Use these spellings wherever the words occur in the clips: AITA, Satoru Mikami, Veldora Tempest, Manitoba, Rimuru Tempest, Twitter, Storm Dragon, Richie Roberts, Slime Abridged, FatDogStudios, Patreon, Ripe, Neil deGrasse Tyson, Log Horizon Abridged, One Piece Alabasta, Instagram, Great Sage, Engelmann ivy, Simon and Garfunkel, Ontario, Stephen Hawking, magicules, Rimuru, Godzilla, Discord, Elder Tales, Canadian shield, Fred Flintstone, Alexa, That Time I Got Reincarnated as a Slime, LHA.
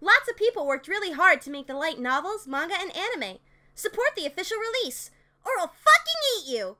Lots of people worked really hard to make the light novels, manga, and anime. Support the official release, or I'll fucking eat you!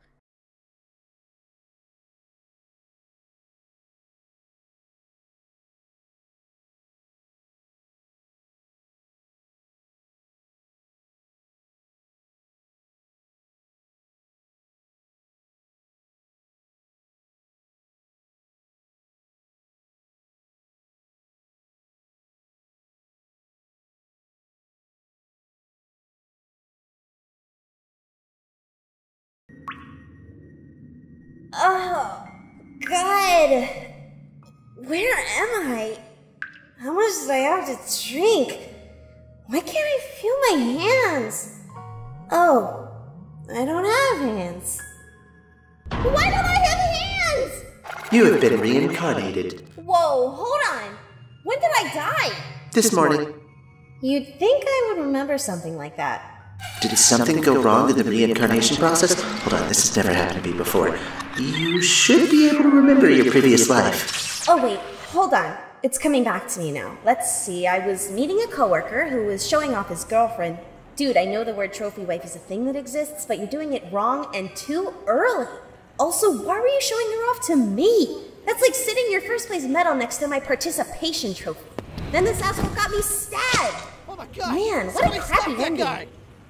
Oh, God! Where am I? How much did I have to drink? Why can't I feel my hands? Oh, I don't have hands. Why don't I have hands? You have been reincarnated. Whoa, hold on. When did I die? This morning. You'd think I would remember something like that. Did something go wrong in the reincarnation process? Hold on, this has never happened to me before. You should be able to remember your previous life. Oh wait, hold on. It's coming back to me now. Let's see, I was meeting a coworker who was showing off his girlfriend. Dude, I know the word trophy wife is a thing that exists, but you're doing it wrong and too early. Also, why were you showing her off to me? That's like sitting your first place medal next to my participation trophy. Then this asshole got me stabbed. Oh my God. Man, what a crappy ending.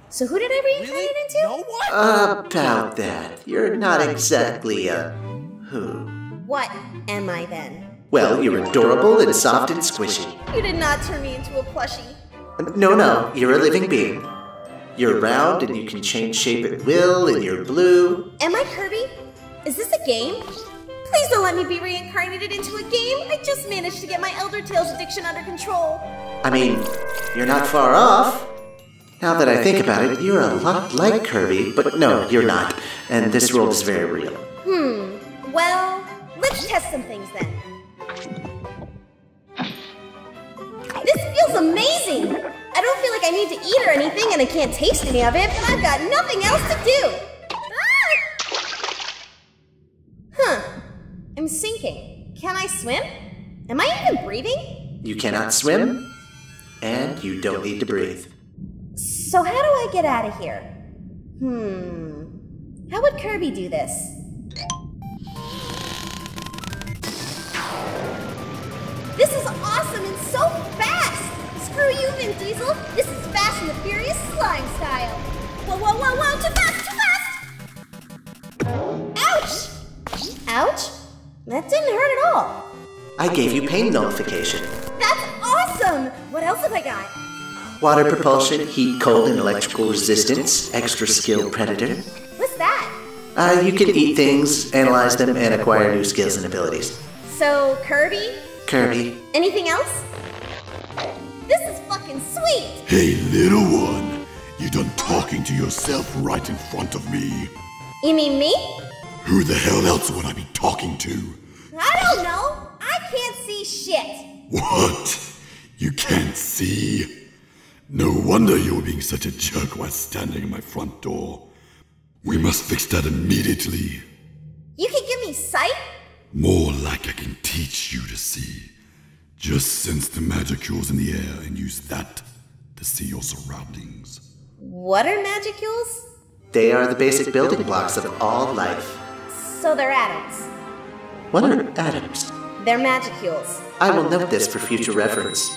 So who did I reincarnate into? No one? About that. You're not exactly a... who? What am I then? Well, you're adorable and soft and squishy. You did not turn me into a plushie. No, you're a living being. You're round and you can change shape at will and you're blue. Am I Kirby? Is this a game? Please don't let me be reincarnated into a game. I just managed to get my Elder Tales addiction under control. I mean, you're not far off. Now that I think about it, you're a lot like Kirby, but no, you're not. And this world is very real. Well, let's test some things then. This feels amazing! I don't feel like I need to eat or anything, and I can't taste any of it, but I've got nothing else to do! Ah! Huh. I'm sinking. Can I swim? Am I even breathing? You cannot swim, and you don't need to breathe. So how do I get out of here? How would Kirby do this? This is awesome and so fast! Screw you, Vin Diesel! This is Fast and the Furious Slime style! Whoa! Too fast! Ouch! Ouch? That didn't hurt at all. I gave you pain nullification. That's awesome! What else have I got? Water propulsion, heat, cold, and electrical resistance, extra skill predator. What's that? You can eat things, analyze them, and acquire new skills and abilities. So, Kirby? Kirby. Anything else? This is fucking sweet! Hey, little one. You done talking to yourself right in front of me. You mean me? Who the hell else would I be talking to? I don't know. I can't see shit. What? You can't see? No wonder you were being such a jerk while standing in my front door. We must fix that immediately. You can give me sight? More like I can teach you to see. Just sense the magicules in the air and use that to see your surroundings. What are magicules? They are the basic building blocks of all life. So they're atoms. What are atoms? They're magicules. I will note this for future reference.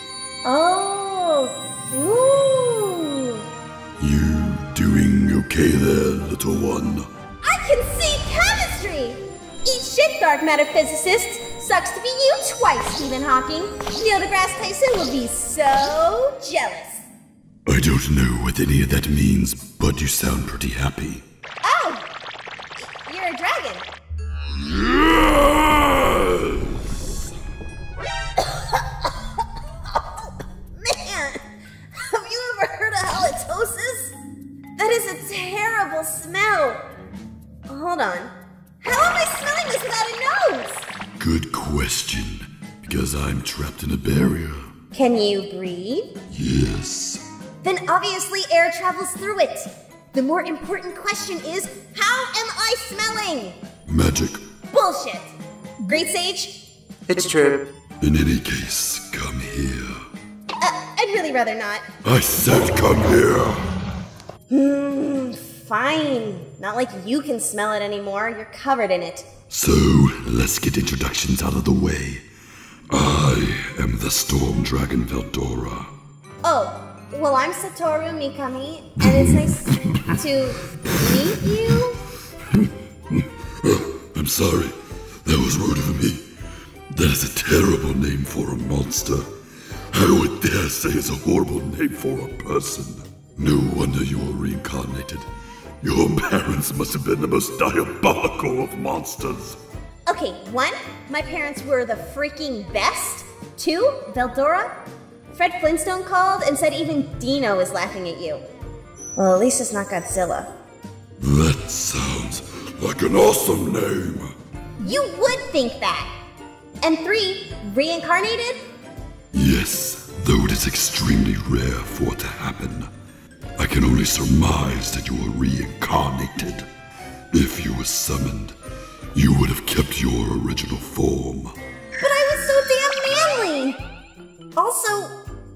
Oh... Ooh. You doing okay there, little one? I can see chemistry! Eat shit, dark matter physicists! Sucks to be you twice, Stephen Hawking! Neil deGrasse Tyson will be so jealous! I don't know what any of that means, but you sound pretty happy. Oh! You're a dragon! Yes! That is a terrible smell. Hold on. How am I smelling this without a nose? Good question, because I'm trapped in a barrier. Can you breathe? Yes. Then obviously air travels through it. The more important question is, how am I smelling? Magic. Bullshit. Great Sage? It's true. In any case, come here. I I'd really rather not. I said come here. Fine. Not like you can smell it anymore. You're covered in it. So, let's get introductions out of the way. I am the Storm Dragon Veldora. Oh, well, I'm Satoru Mikami, and it's nice to meet you. I'm sorry. That was rude of me. That is a terrible name for a monster. I would dare say it's a horrible name for a person. No wonder you were reincarnated. Your parents must have been the most diabolical of monsters. Okay, 1, my parents were the freaking best. 2, Veldora, Fred Flintstone called and said even Dino is laughing at you. Well, at least it's not Godzilla. That sounds like an awesome name. You would think that. And 3, reincarnated? Yes, though it is extremely rare for it to happen. I can only surmise that you were reincarnated. If you were summoned, you would have kept your original form. But I was so damn manly! Also,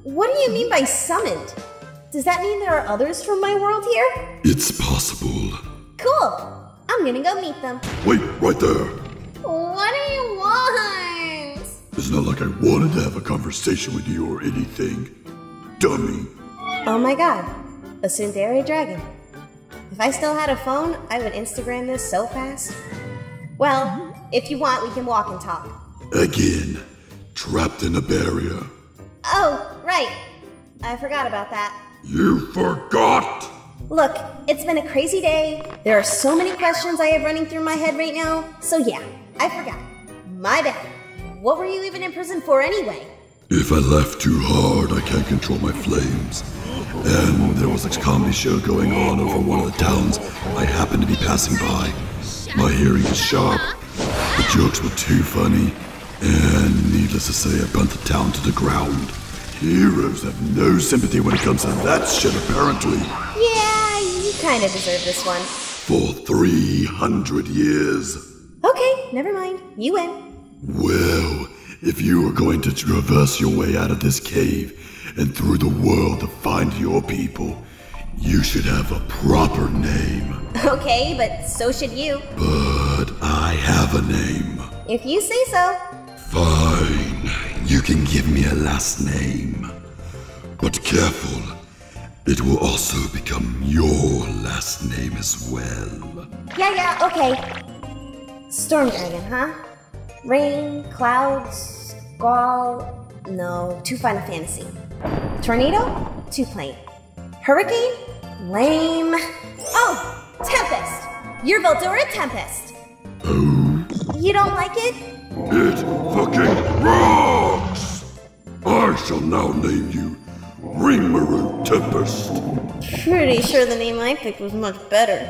what do you mean by summoned? Does that mean there are others from my world here? It's possible. Cool. I'm gonna go meet them. Wait, right there. What do you want? It's not like I wanted to have a conversation with you or anything. Dummy. Oh my god. A tsundere dragon. If I still had a phone, I would Instagram this so fast. Well, if you want, we can walk and talk. Again, trapped in a barrier. Oh, right. I forgot about that. You forgot? Look, it's been a crazy day. There are so many questions I have running through my head right now. So yeah, I forgot. My bad. What were you even in prison for anyway? If I laugh too hard, I can't control my flames. And there was a comedy show going on over one of the towns I happened to be passing by. My hearing was sharp, the jokes were too funny, and needless to say, I burnt the town to the ground. Heroes have no sympathy when it comes to that shit, apparently. Yeah, you kind of deserve this one. For 300 years. Okay, never mind. You win. Well, if you are going to traverse your way out of this cave and through the world to find your people, you should have a proper name. Okay, but so should you. But I have a name. If you say so. Fine. You can give me a last name. But careful. It will also become your last name as well. Yeah, okay. Storm Dragon, huh? Rain, clouds, squall... No, too Final Fantasy. Tornado? Too plain. Hurricane? Lame. Oh! Tempest! You're Veldora Tempest! Oh? You don't like it? It fucking rocks! I shall now name you Rimuru Tempest. Pretty sure the name I picked was much better.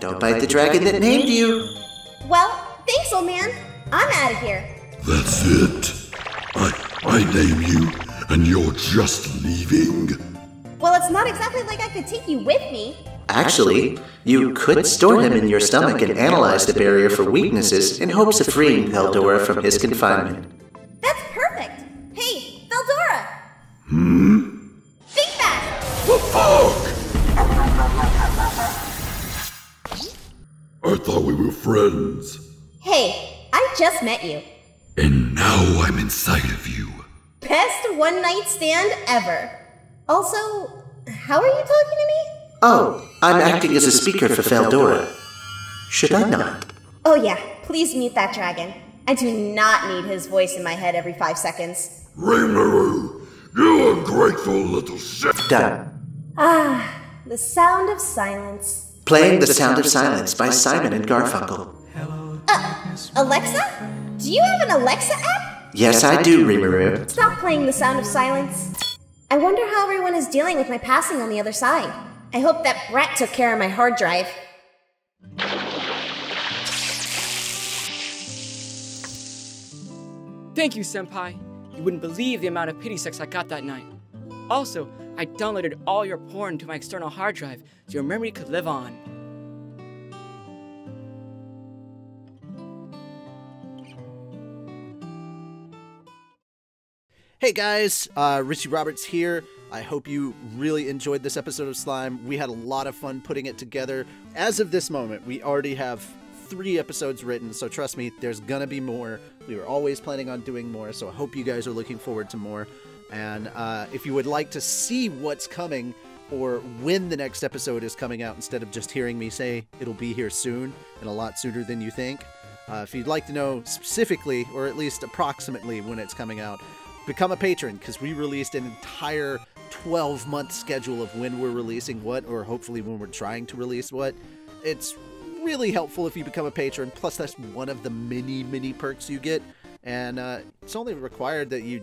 Don't bite the dragon that named you! Well, thanks, old man! I'm out of here. That's it. I name you, and you're just leaving. Well, it's not exactly like I could take you with me. Actually, you could store them in your stomach and analyze the barrier for weaknesses in hopes of freeing Veldora from his confinement. That's perfect. Hey, Veldora! Hmm? Think fast! The fuck? I thought we were friends. Hey. I just met you. And now I'm inside of you. Best one-night stand ever. Also, how are you talking to me? Oh, I'm acting as a speaker for Veldora. Should I not? Oh yeah, please mute that dragon. I do not need his voice in my head every 5 seconds. Rimuru, you ungrateful little shit. Done. Ah, the sound of silence. Playing the sound of silence by Simon and Garfunkel. Alexa? Do you have an Alexa app? Yes, I do, Rimuru. Stop playing the sound of silence. I wonder how everyone is dealing with my passing on the other side. I hope that brat took care of my hard drive. Thank you, Senpai. You wouldn't believe the amount of pity sex I got that night. Also, I downloaded all your porn to my external hard drive so your memory could live on. Hey guys, Richie Roberts here. I hope you really enjoyed this episode of Slime. We had a lot of fun putting it together. As of this moment, we already have 3 episodes written, so trust me, there's gonna be more. We were always planning on doing more, so I hope you guys are looking forward to more. And if you would like to see what's coming, or when the next episode is coming out, instead of just hearing me say it'll be here soon, and a lot sooner than you think, if you'd like to know specifically, or at least approximately when it's coming out, become a patron, because we released an entire 12-month schedule of when we're releasing what, or hopefully when we're trying to release what. It's really helpful if you become a patron, plus that's one of the many, many perks you get. And it's only required that you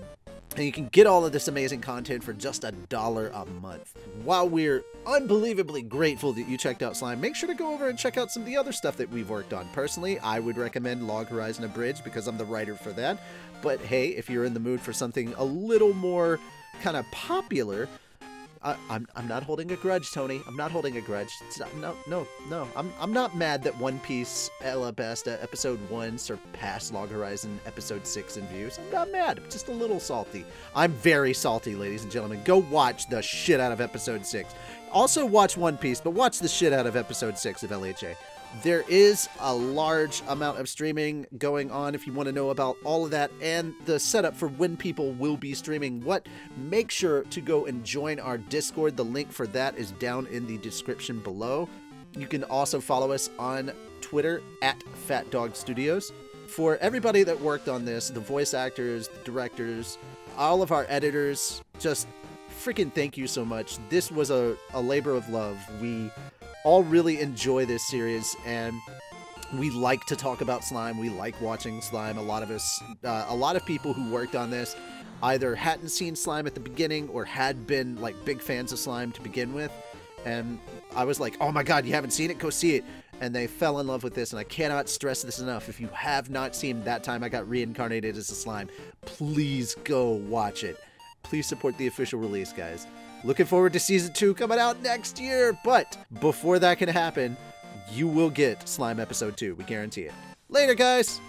can get all of this amazing content for just $1 a month. While we're unbelievably grateful that you checked out Slime, make sure to go over and check out some of the other stuff that we've worked on. Personally, I would recommend Log Horizon Abridged because I'm the writer for that. But hey, if you're in the mood for something a little more kind of popular, I'm not holding a grudge, Tony. I'm not holding a grudge. No. I'm not mad that One Piece Alabasta Episode 1 surpassed Log Horizon Episode 6 in views. I'm not mad. I'm just a little salty. I'm very salty, ladies and gentlemen. Go watch the shit out of Episode 6. Also watch One Piece, but watch the shit out of Episode 6 of LHA. There is a large amount of streaming going on if you want to know about all of that and the setup for when people will be streaming what. Make sure to go and join our Discord. The link for that is down in the description below. You can also follow us on Twitter at FatDogStudios. For everybody that worked on this, the voice actors, the directors, all of our editors, just freaking thank you so much. This was a labor of love. We all really enjoy this series, and we like to talk about Slime. We like watching Slime. A lot of us, a lot of people who worked on this either hadn't seen Slime at the beginning or had been like big fans of Slime to begin with, and I was like, oh my god, you haven't seen it? Go see it. And they fell in love with this, and I cannot stress this enough. If you have not seen That Time I Got Reincarnated as a Slime, please go watch it. Please support the official release, guys. Looking forward to Season 2 coming out next year, but before that can happen, you will get Slime Episode 2. We guarantee it. Later, guys!